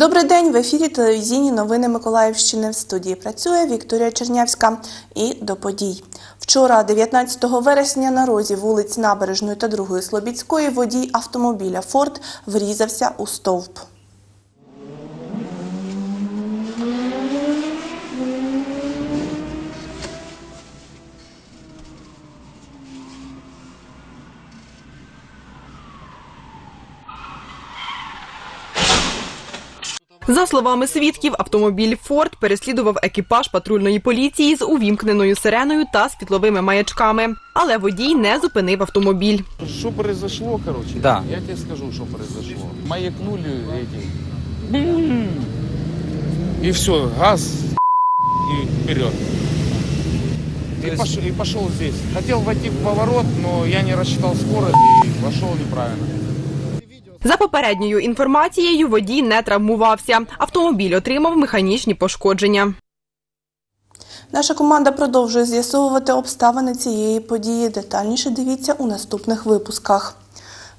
Добрий день! В ефірі телевізійні новини Миколаївщини. В студії працює Вікторія Чернявська. І до подій. Вчора, 19 вересня, на розі вулиць Набережної та 2-ї Слобідської водій автомобіля «Форд» врізався у стовп. За словами свідків, автомобіль «Форд» переслідував екіпаж патрульної поліції з увімкненою сиреною та світловими маячками. Але водій не зупинив автомобіль. Що произошло, коротше? Да. Я тебе скажу, що произошло. Маякнули эти. І все, газ і вперед. І пішов здесь. Хотів войти в поворот, но я не розрахував скорость і вийшов неправильно. За попередньою інформацією, водій не травмувався. Автомобіль отримав механічні пошкодження. Наша команда продовжує з'ясовувати обставини цієї події. Детальніше дивіться у наступних випусках.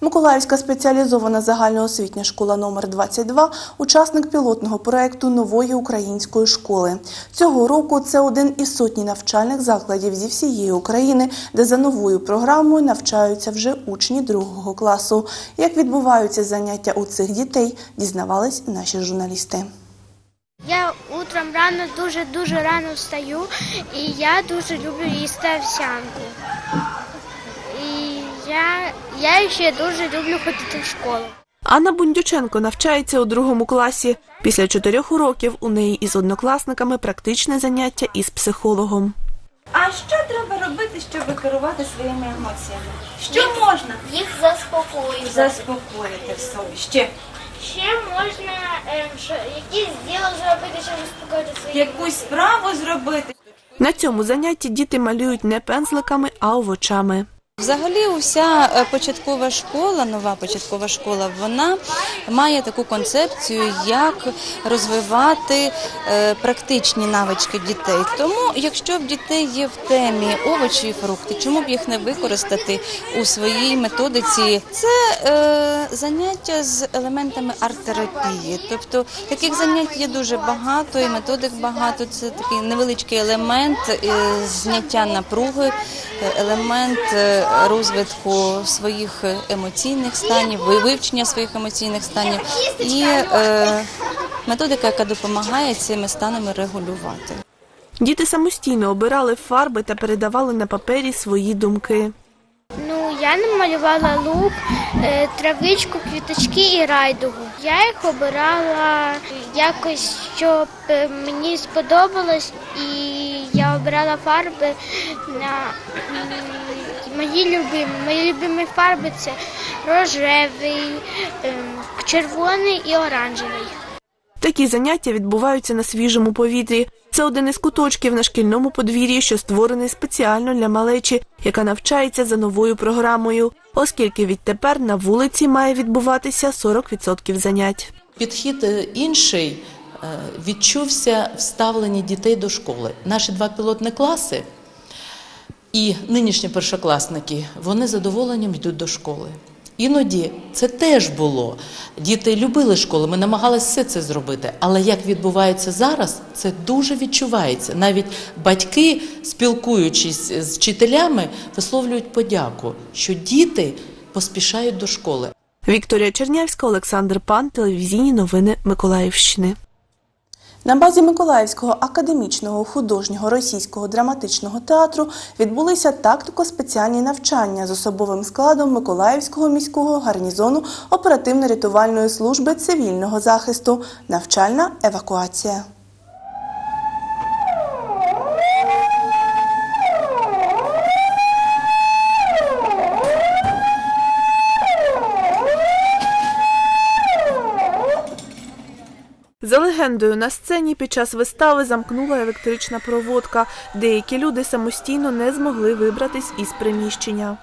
Миколаївська спеціалізована загальноосвітня школа номер 22 – учасник пілотного проєкту «Нової української школи». Цього року це один із сотні навчальних закладів зі всієї України, де за новою програмою навчаються вже учні 2 класу. Як відбуваються заняття у цих дітей, дізнавались наші журналісти. Я утром рано, дуже рано встаю, і я дуже люблю їсти овсянку. Я ще дуже люблю ходити в школу. Анна Бундюченко навчається у 2 класі. Після 4 уроків у неї із однокласниками практичне заняття із психологом. А що треба робити, щоб керувати своїми емоціями? Що можна? Їх заспокоїти. Заспокоїти в собі. Ще? Ще можна якісь діло зробити, щоб заспокоїти свої емоції. Якусь справу зробити. На цьому занятті діти малюють не пензликами, а овочами. Взагалі, уся початкова школа, нова початкова школа, вона має таку концепцію, як розвивати практичні навички дітей. Тому, якщо в дітей є в темі овочі і фрукти, чому б їх не використати у своїй методиці? Це заняття з елементами арт-терапії. Тобто, таких занять є дуже багато і методик багато. Це такий невеличкий елемент зняття напруги, елемент розвитку своїх емоційних станів, вивчення своїх емоційних станів і методика, яка допомагає цими станами регулювати. Діти самостійно обирали фарби та передавали на папері свої думки. Ну, я намалювала лук, травичку, квіточки і райдугу. Я їх обирала якось, щоб мені сподобалось, і я обирала фарби на... Мої любимі фарби – це рожевий, червоний і оранжевий. Такі заняття відбуваються на свіжому повітрі. Це один із куточків на шкільному подвір'ї, що створений спеціально для малечі, яка навчається за новою програмою, оскільки відтепер на вулиці має відбуватися 40% занять. Підхід інший відчувся в ставленні дітей до школи. Наші 2 пілотні класи – і нинішні першокласники, вони з задоволенням йдуть до школи. Іноді це теж було. Діти любили школу, ми намагалися все це зробити. Але як відбувається зараз, це дуже відчувається. Навіть батьки, спілкуючись з вчителями, висловлюють подяку, що діти поспішають до школи. Вікторія Чернявська, Олександр Панін, телевізійні новини Миколаївщини. На базі Миколаївського академічного художнього російського драматичного театру відбулися тактико-спеціальні навчання з особовим складом Миколаївського міського гарнізону оперативно-рятувальної служби цивільного захисту. Навчальна евакуація. За легендою, на сцені під час вистави замкнула електрична проводка. Деякі люди самостійно не змогли вибратись із приміщення.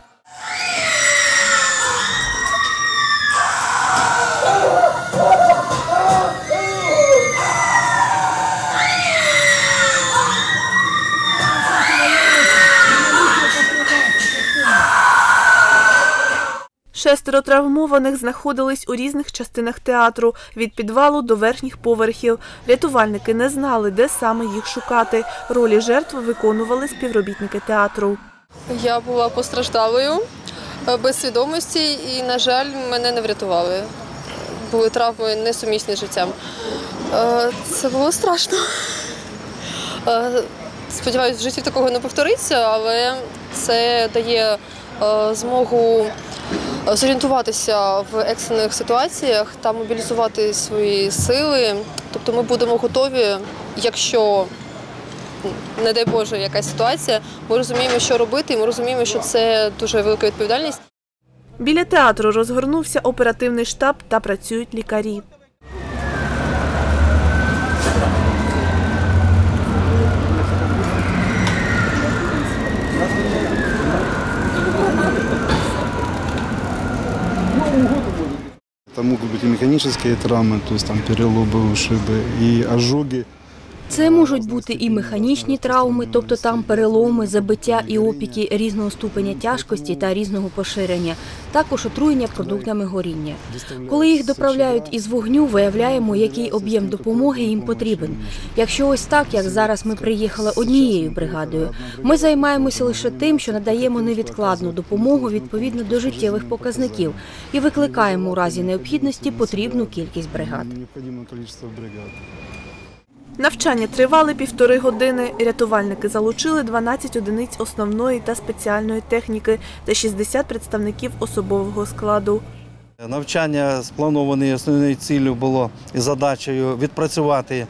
Шестеро травмованих знаходились у різних частинах театру – від підвалу до верхніх поверхів. Рятувальники не знали, де саме їх шукати. Ролі жертв виконували співробітники театру. Я була постраждалою, без свідомості і, на жаль, мене не врятували. Були травми несумісні з життям. Це було страшно. Сподіваюсь, в житті такого не повториться, але це дає змогу зорієнтуватися в екстрених ситуаціях та мобілізувати свої сили. Тобто ми будемо готові, якщо, не дай Боже, якась ситуація, ми розуміємо, що робити, і ми розуміємо, що це дуже велика відповідальність. Біля театру розгорнувся оперативний штаб та працюють лікарі. Там можуть бути і механічні травми, тобто переломи, ушиби, і ожоги. Це можуть бути і механічні травми, тобто там переломи, забиття і опіки різного ступеня тяжкості та різного поширення, також отруєння продуктами горіння. Коли їх доправляють із вогню, виявляємо, який об'єм допомоги їм потрібен. Якщо ось так, як зараз ми приїхали однією бригадою, ми займаємося лише тим, що надаємо невідкладну допомогу відповідно до життєвих показників і викликаємо у разі необхідності потрібну кількість бригад. Навчання тривали півтори години. Рятувальники залучили 12 одиниць основної та спеціальної техніки та 60 представників особового складу. Навчання сплановані основною ціллю було і задачею відпрацювати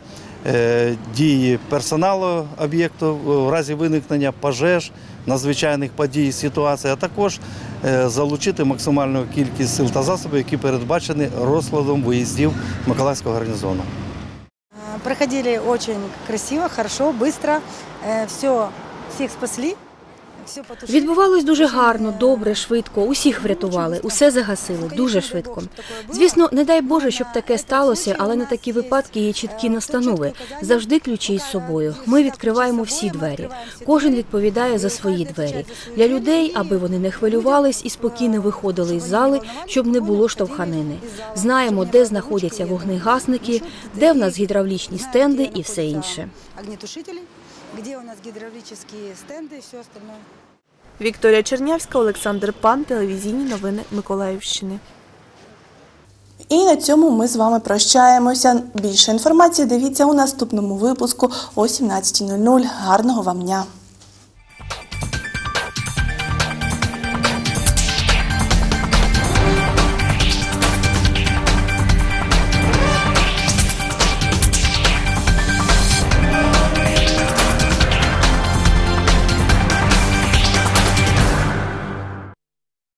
дії персоналу об'єкту в разі виникнення пожеж, надзвичайних подій, ситуацій, а також залучити максимальну кількість сил та засобів, які передбачені розкладом виїздів Миколаївського гарнізону. Проходили очень красиво, хорошо, быстро, всіх спасли. Відбувалось дуже гарно, добре, швидко, усіх врятували, усе загасили, дуже швидко. Звісно, не дай Боже, щоб таке сталося, але на такі випадки є чіткі настанови. Завжди ключі із собою. Ми відкриваємо всі двері. Кожен відповідає за свої двері. Для людей, аби вони не хвилювались і спокійно виходили із зали, щоб не було штовханини. Знаємо, де знаходяться вогнегасники, де в нас гідравлічні стенди і все інше. Де у нас гідравлічні стенди і все остальне. Вікторія Чернявська, Олександр Панін, телевізійні новини Миколаївщини. І на цьому ми з вами прощаємося. Більше інформації дивіться у наступному випуску о 17:00. Гарного вам дня!